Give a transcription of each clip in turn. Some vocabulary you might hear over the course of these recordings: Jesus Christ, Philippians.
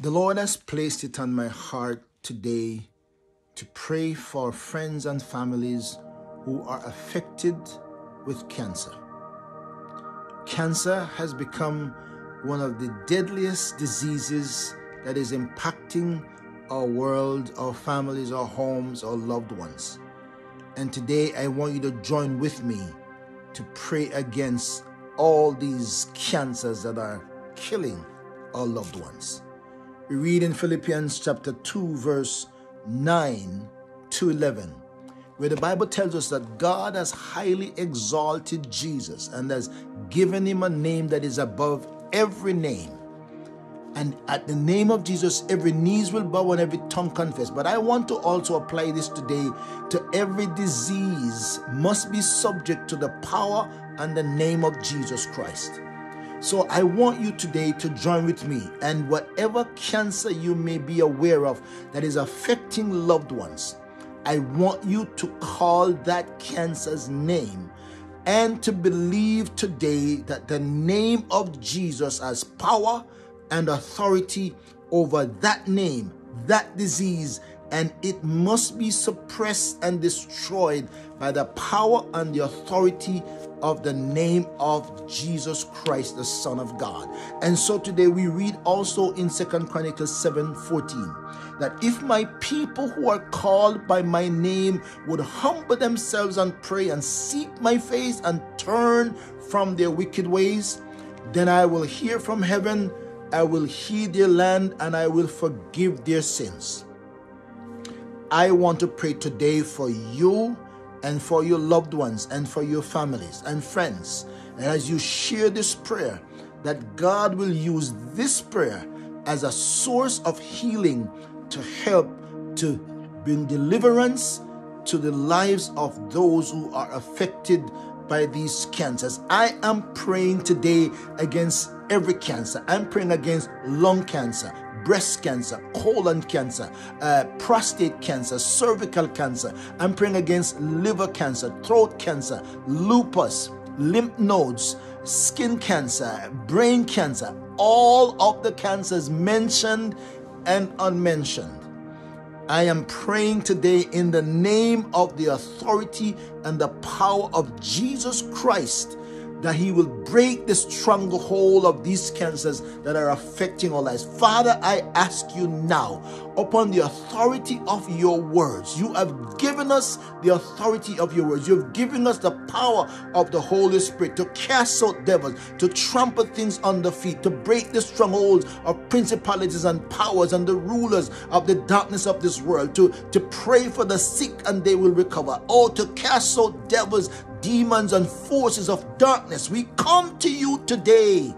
The Lord has placed it on my heart today to pray for friends and families who are affected with cancer. Cancer has become one of the deadliest diseases that is impacting our world, our families, our homes, our loved ones. And today I want you to join with me to pray against all these cancers that are killing our loved ones. We read in Philippians chapter 2, verse 9 to 11, where the Bible tells us that God has highly exalted Jesus and has given him a name that is above every name. And at the name of Jesus, every knees will bow and every tongue confess. But I want to also apply this today to every disease must be subject to the power and the name of Jesus Christ. So I want you today to join with me, and whatever cancer you may be aware of that is affecting loved ones, I want you to call that cancer's name and to believe today that the name of Jesus has power and authority over that name, that disease, and it must be suppressed and destroyed by the power and the authority of the name of Jesus Christ, the Son of God. And so today we read also in 2 Chronicles 7:14 that if my people who are called by my name would humble themselves and pray and seek my face and turn from their wicked ways, then I will hear from heaven, I will heal their land, and I will forgive their sins. I want to pray today for you and for your loved ones and for your families and friends. And as you share this prayer, that God will use this prayer as a source of healing to help to bring deliverance to the lives of those who are affected by these cancers. I am praying today against every cancer. I'm praying against lung cancer, breast cancer, colon cancer, prostate cancer, cervical cancer. I'm praying against liver cancer, throat cancer, lupus, lymph nodes, skin cancer, brain cancer, all of the cancers mentioned and unmentioned. I am praying today in the name of the authority and the power of Jesus Christ that he will break the stronghold of these cancers that are affecting our lives. Father, I ask you now, upon the authority of your words, you have given us the authority of your words. You have given us the power of the Holy Spirit to cast out devils, to trample things under feet, to break the strongholds of principalities and powers and the rulers of the darkness of this world, to pray for the sick and they will recover, or to cast out devils, demons and forces of darkness. We come to you today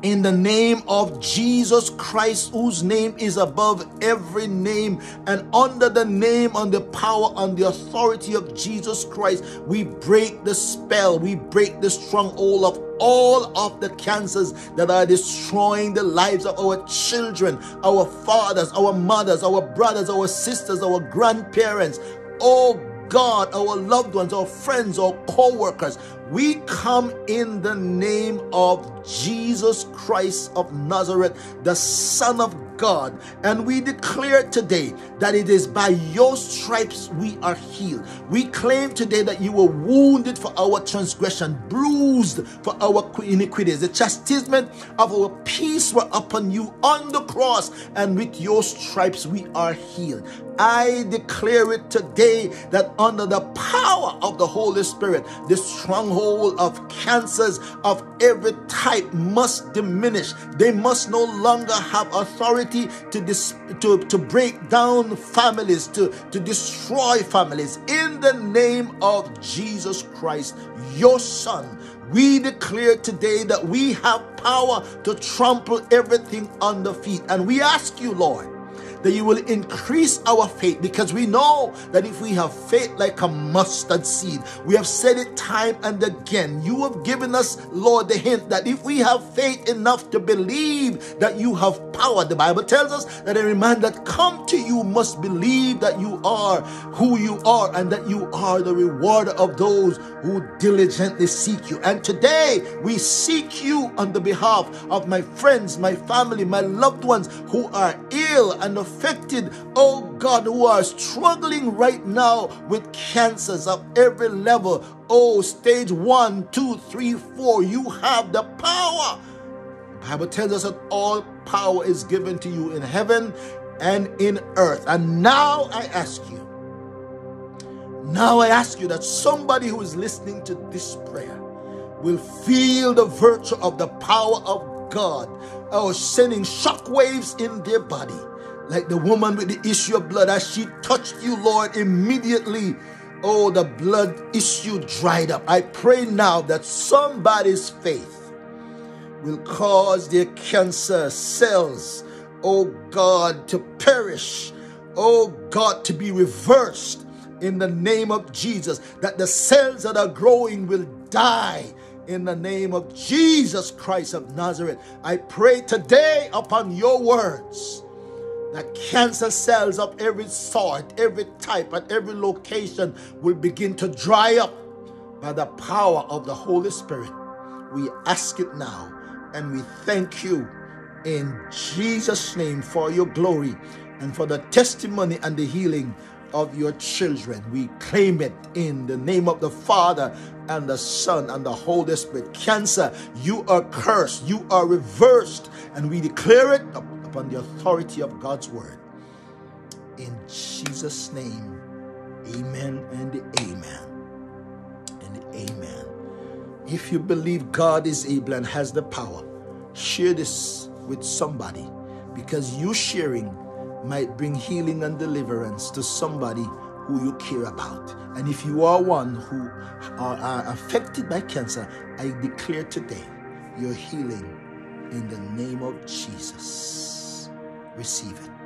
in the name of Jesus Christ, whose name is above every name, and under the name, on the power, on the authority of Jesus Christ, we break the spell, we break the stronghold of all of the cancers that are destroying the lives of our children, our fathers, our mothers, our brothers, our sisters, our grandparents, oh God, our loved ones, our friends, our co-workers. We come in the name of Jesus Christ of Nazareth, the Son of God, and we declare today that it is by your stripes we are healed. We claim today that you were wounded for our transgression, bruised for our iniquities. The chastisement of our peace were upon you on the cross, and with your stripes we are healed. I declare it today that under the power of the Holy Spirit, the stronghold of cancers of every type must diminish. They must no longer have authority to break down families, to destroy families. In the name of Jesus Christ, your Son, we declare today that we have power to trample everything under feet. And we ask you, Lord, that you will increase our faith, because we know that if we have faith like a mustard seed, we have said it time and again, you have given us, Lord, the hint that if we have faith enough to believe that you have power, the Bible tells us that every man that come to you must believe that you are who you are and that you are the rewarder of those who diligently seek you. And today we seek you on the behalf of my friends, my family, my loved ones who are ill and affected, oh God, who are struggling right now with cancers of every level, oh, stage 1, 2, 3, 4. You have the power. The Bible tells us that all power is given to you in heaven and in earth. And now I ask you, that somebody who is listening to this prayer will feel the virtue of the power of God, oh, sending shockwaves in their body, like the woman with the issue of blood. As she touched you, Lord, immediately, oh, the blood issue dried up. I pray now that somebody's faith will cause their cancer cells, oh God, to perish, oh God, to be reversed in the name of Jesus, that the cells that are growing will die in the name of Jesus Christ of Nazareth. I pray today upon your words that cancer cells of every sort, every type, and every location will begin to dry up by the power of the Holy Spirit. We ask it now and we thank you in Jesus' name for your glory and for the testimony and the healing of your children. We claim it in the name of the Father and the Son and the Holy Spirit. Cancer, you are cursed, you are reversed, and we declare it upon the authority of God's word. In Jesus' name, amen and amen and amen. If you believe God is able and has the power, share this with somebody, because you sharing might bring healing and deliverance to somebody who you care about. And if you are one who are affected by cancer, I declare today your healing in the name of Jesus. Receive it.